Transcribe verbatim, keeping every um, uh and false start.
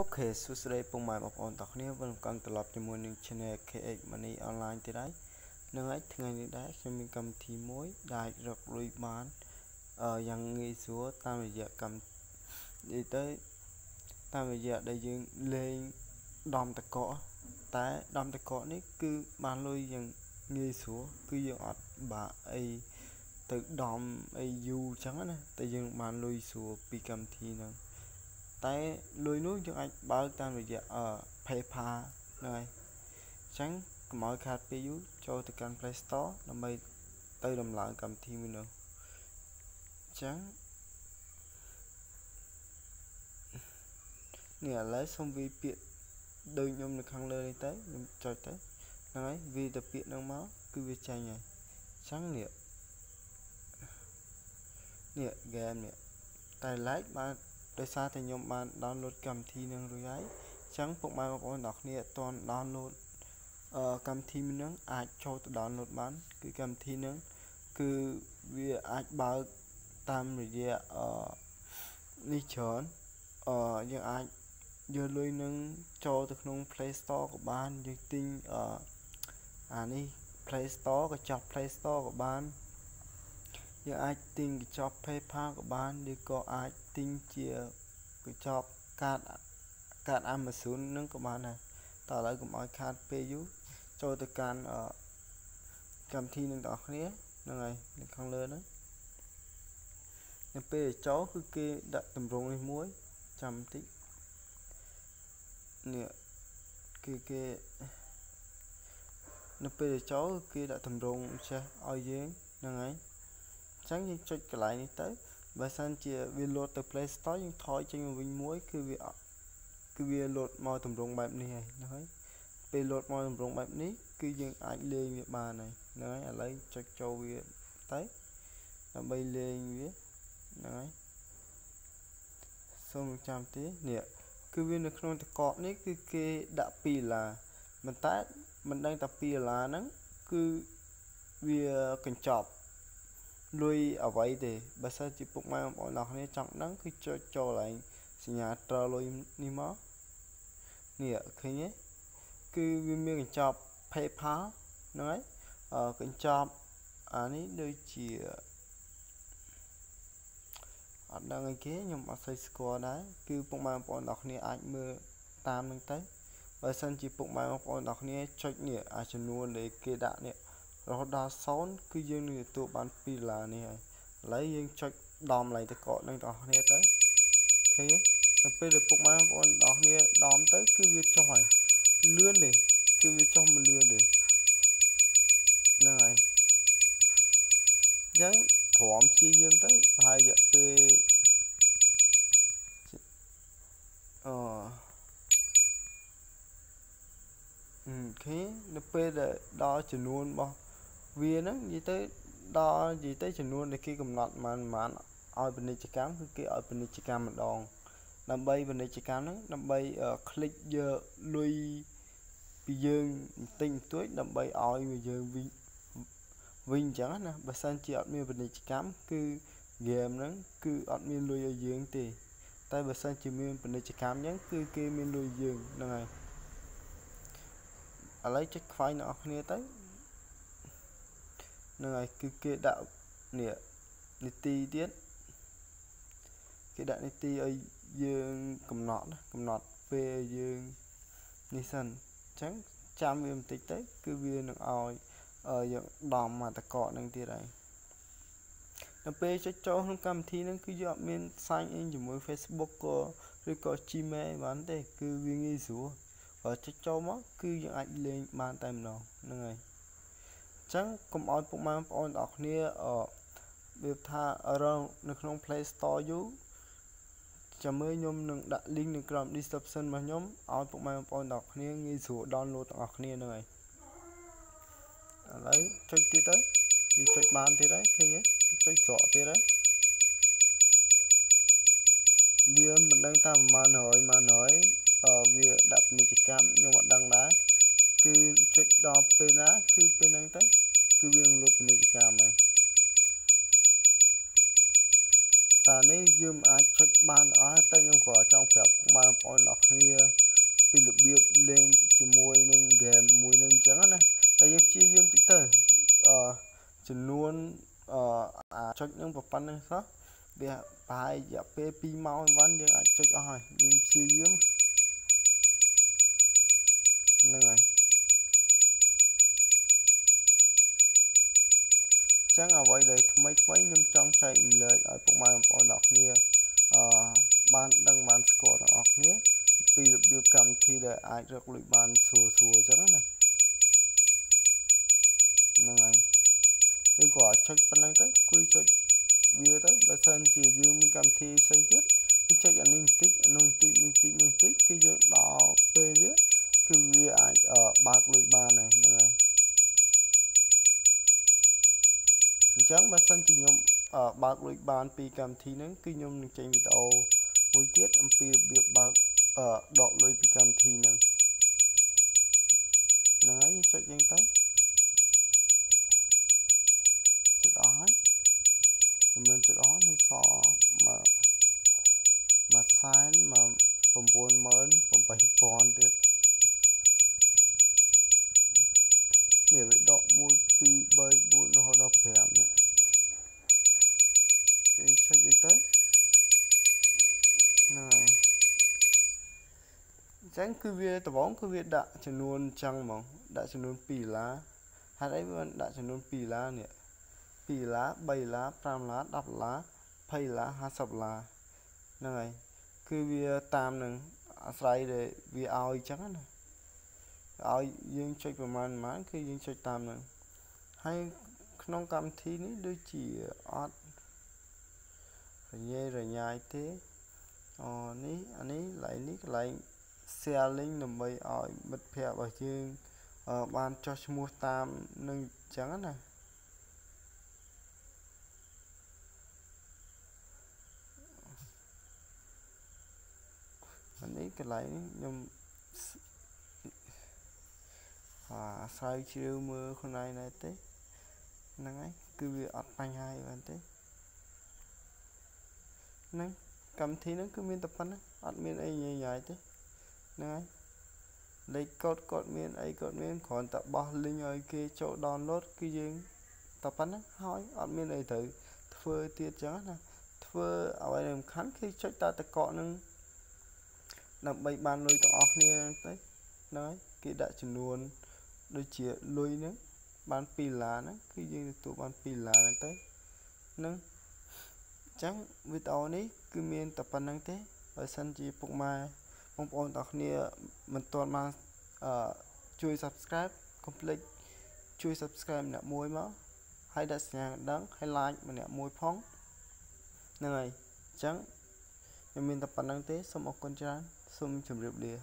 Okay, so today for my upon the new welcome to love the morning channel K eight money online today. Now I think I need come to my diet rock root man. Uh, young is what time is yet come to the time is yet the young laying down the core. Tie down the core nick to my lawyer. Nghe số cứ giờ bà ấy tự đom ấy du trắng này, tự dưng bà lôi số bị cầm thì nè, tại lôi nước cho anh bảo ta bây giờ ở PayPal này, tránh mọi khách bị du cho từ căn Play Store làm mày tự làm lại cầm thì mình nữa, tránh nè lấy xong vi biệt đôi nhom được hàng lên tới trời tới. Nói vì tập biệt năng máu cứ việc chạy này sáng niệm niệm game niệm tài lái mà đời xa thì nhóm bạn download cầm thi năng rồi ấy trắng phục mai có đọc niệm toàn download ở cầm thi mình năng ai cho tôi download bán cứ cầm thi năng cứ việc ai bảo tam rồi gì ở đi chọn ở những ai giờ lôi năng cho tôi không Play Store của bạn dự tin ở à ní Play Store cái chop Play Store của bạn, giờ ai tin cái chop PayPal của bạn, đi có ai tin chia cái chop card card Amazon nâng của bạn này, tạo lại của mọi card PayU cho từ can ở cầm thi nâng đỏ cái này, nâng này nâng không lớn đấy, nâng P chó cứ kia đặt tầm rồng lên muối, chậm tí, nè kia kia nó bây cháu kia đã thầm rộng xe oi dưới năng ấy sáng như cho cái lại này tới và sang chia vì lột từ Play Store nhưng thói cho người mình muối cứ việc cứ việc lột màu thầm rộng bạp này nói về lột màu thầm rộng bạp ní cứ dừng ảnh lên việc bà này nói là lấy cho cho việc tới là bay lên viết nói xong trăm tí nè cứ việc được không thì có nít cứ kia đã pì là mình tát mình đang tập pia là nắng cứ việc cần chọc lui ở vậy thì bà sẽ chỉ phục mai bọn lọc này trọng nắng cứ cho cho lại sinh nhà trò lui ni mó nè khi nhé cứ viên miếng chọc PayPal nói ở cần chọc anh ấy đôi chỉ ở đang ngay kế nhưng mà xây score đấy cứ phục mai bọn lọc này anh mưa tam đang tới và sân chỉ phục mai bọn đọc này cho nghĩa ai chân luôn để kia đạn nè rồi đa số cứ dương người tụ bán pi là này lấy dương cho đom lại thì có đang đọc này tới thế bây giờ phục mai bọn đọc này đom tới cứ việc cho hỏi lươn để cứ việc cho một lươn để này dán thỏm chi dương tới hai giờ về ờ khi nó bây giờ đo chừng luôn bao viên á gì tới đo gì tới chừng luôn để khi cầm nọt mà mà ở bên này chỉ cám cứ kia ở bên này chỉ cám một đòn làm bay bên này chỉ cám đấy làm bay ở click giờ lui bây giờ tinh túi làm bay ỏi bây giờ vinh vinh chẳng nè bà san chị ở miền bên này chỉ cám cứ game đó cứ ở miền lui ở giường thì tại bà san chị miền bên này chỉ cám nhá cứ kia miền lui giường này lấy check file nó như thế này cứ kia đạo nè niti tiết cái đại niti ở dương cầm nọt cầm nọt về dương nissan trắng trăm viên tích tới cứ viên được ỏi ở dạng đòn mà ta cọ đang tia này nó p cho cho không cầm thì nó cứ dọn bên sign in dùng với Facebook có rồi có Gmail bán để cứ viên nghi số và cho cho mất cứ những anh lên bàn tay mình nào này chẳng cũng ổn cũng mang ổn đọc nia ở việc tha ở đâu được không Play Store dú chả mới nhóm đừng đặt link đừng cầm description mà nhóm ổn cũng mang ổn đọc nia nghi số download đọc nia này lấy cho tí tới đi cho bàn thế đấy khi nhé cho rõ thế đấy điều mình đang ta mà nói mà nói ở việc đập mình chỉ cám nhưng mà đăng đá cứ trích đo bên á cứ bên anh tới cứ viên luôn mình chỉ cám này ta nếu dùm ai chất ban ở tay nhung của trong phép mà bọn nó kia bị lực biệt lên chỉ mùi nâng ghen mùi nâng trắng này ta giúp chi dùm tích tờ chỉ luôn à chất những vật văn này khác để bài giả phê pi mau văn để ai chất ở hỏi dùm chi dùm nâng này chẳng ở vậy để mấy mấy nhưng trong chạy lời ở bộ mai bọn đọc nia ban đăng bán score đọc nia vì được biểu cảm thì để ai được lụi ban xùa xùa chẳng này nâng này đi quả chất ban năng tới quy chất bia tới bà sân chỉ dư mình cảm thi xanh tiết chất ảnh ninh tích nôn tích ninh tích nôn tích khi dưỡng đỏ phê viết cứ vì ai ở bạc lụi ban này nâng này chẳng bà sân chỉ nhóm ở bạc lụi bàn vì cảm thi nâng khi nhóm nâng chanh bị tàu mối tiết âm phê biểu bạc ở đọ lụi vì cảm thi nâng nâng ấy cho dân tới chất đó mình chất đó nên xò mà mà sai mà phòng bốn mớn phòng bảy bốn tiết để vậy đọ môi pi bay buồn nó đọc hẻm này để cho đi tới này tránh cứ việc tao bóng cứ việc đã cho luôn trăng mỏng đã cho luôn pì lá hai đấy vẫn đã cho luôn pì lá nè pì lá bảy lá tam lá đập lá phay lá hai sập lá này cứ việc tam nè sai để vì ao trắng này ao dương chơi của màn mãn khi dương chơi tam này hay không cảm thấy ní đôi chỉ ót rồi nhai rồi nhai thế ờ ní anh ấy lại ní lại xe lên nằm bay ở bật phèo ở trên ở ban cho mua tam nâng trắng này anh ấy cái lại nhầm à sai chiều mưa hôm nay này thế nắng ấy cứ việc ọt banh hai bạn thế nắng cầm thì nó cứ miên tập văn ọt miên ấy nhảy nhảy thế nắng ấy lấy cột cột miên ấy cột miên còn tập bỏ lên rồi kia chỗ download cái gì tập văn hỏi ọt miên ấy thử phơi tiệt chớ nè phơi ở đây làm khán khi chơi ta tập cọ nưng làm bậy bàn lôi tập ọt nè đấy nói kia đã chuyển luôn đôi chia lôi nữa bán pì lá nữa khi như tụ bán pì lá này tới nâng trắng với tàu này cứ miền tập bàn năng thế ở sân chỉ phục mai mong bọn đọc nia mình toàn mang uh, chui subscribe complete chui subscribe nè môi máu hay đặt nhà đắng hay like mà nè môi phong này trắng miền tập bàn năng thế xong một con trắng xong chùm rượu lìa.